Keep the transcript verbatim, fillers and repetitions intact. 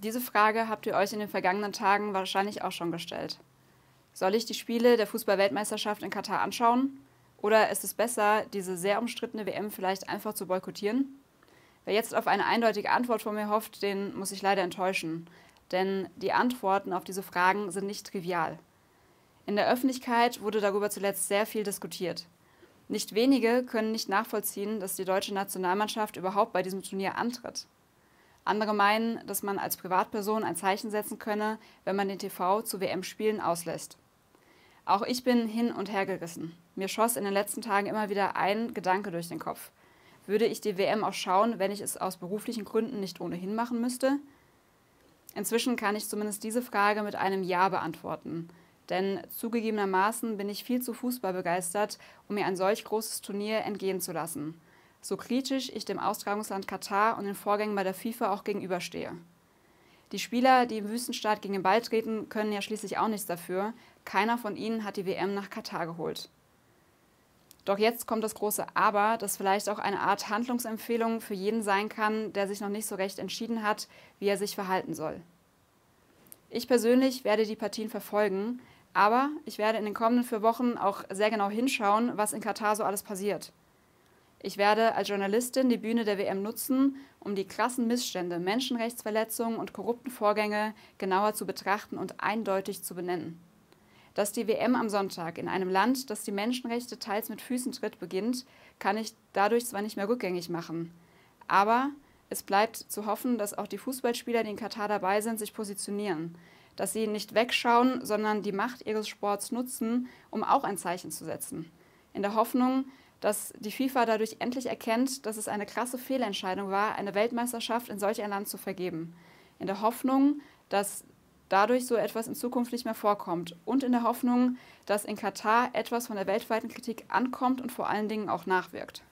Diese Frage habt ihr euch in den vergangenen Tagen wahrscheinlich auch schon gestellt. Soll ich die Spiele der Fußball-Weltmeisterschaft in Katar anschauen? Oder ist es besser, diese sehr umstrittene W M vielleicht einfach zu boykottieren? Wer jetzt auf eine eindeutige Antwort von mir hofft, den muss ich leider enttäuschen. Denn die Antworten auf diese Fragen sind nicht trivial. In der Öffentlichkeit wurde darüber zuletzt sehr viel diskutiert. Nicht wenige können nicht nachvollziehen, dass die deutsche Nationalmannschaft überhaupt bei diesem Turnier antritt. Andere meinen, dass man als Privatperson ein Zeichen setzen könne, wenn man den T V zu W M-Spielen auslässt. Auch ich bin hin und her gerissen. Mir schoss in den letzten Tagen immer wieder ein Gedanke durch den Kopf. Würde ich die W M auch schauen, wenn ich es aus beruflichen Gründen nicht ohnehin machen müsste? Inzwischen kann ich zumindest diese Frage mit einem Ja beantworten. Denn zugegebenermaßen bin ich viel zu Fußball begeistert, um mir ein solch großes Turnier entgehen zu lassen. So kritisch ich dem Austragungsland Katar und den Vorgängen bei der FIFA auch gegenüberstehe. Die Spieler, die im Wüstenstaat gegen den Ball treten, können ja schließlich auch nichts dafür. Keiner von ihnen hat die W M nach Katar geholt. Doch jetzt kommt das große Aber, das vielleicht auch eine Art Handlungsempfehlung für jeden sein kann, der sich noch nicht so recht entschieden hat, wie er sich verhalten soll. Ich persönlich werde die Partien verfolgen, aber ich werde in den kommenden vier Wochen auch sehr genau hinschauen, was in Katar so alles passiert. Ich werde als Journalistin die Bühne der W M nutzen, um die krassen Missstände, Menschenrechtsverletzungen und korrupten Vorgänge genauer zu betrachten und eindeutig zu benennen. Dass die W M am Sonntag in einem Land, das die Menschenrechte teils mit Füßen tritt, beginnt, kann ich dadurch zwar nicht mehr rückgängig machen. Aber es bleibt zu hoffen, dass auch die Fußballspieler, die in Katar dabei sind, sich positionieren. Dass sie nicht wegschauen, sondern die Macht ihres Sports nutzen, um auch ein Zeichen zu setzen. In der Hoffnung, dass die FIFA dadurch endlich erkennt, dass es eine krasse Fehlentscheidung war, eine Weltmeisterschaft in solch ein Land zu vergeben. In der Hoffnung, dass dadurch so etwas in Zukunft nicht mehr vorkommt und in der Hoffnung, dass in Katar etwas von der weltweiten Kritik ankommt und vor allen Dingen auch nachwirkt.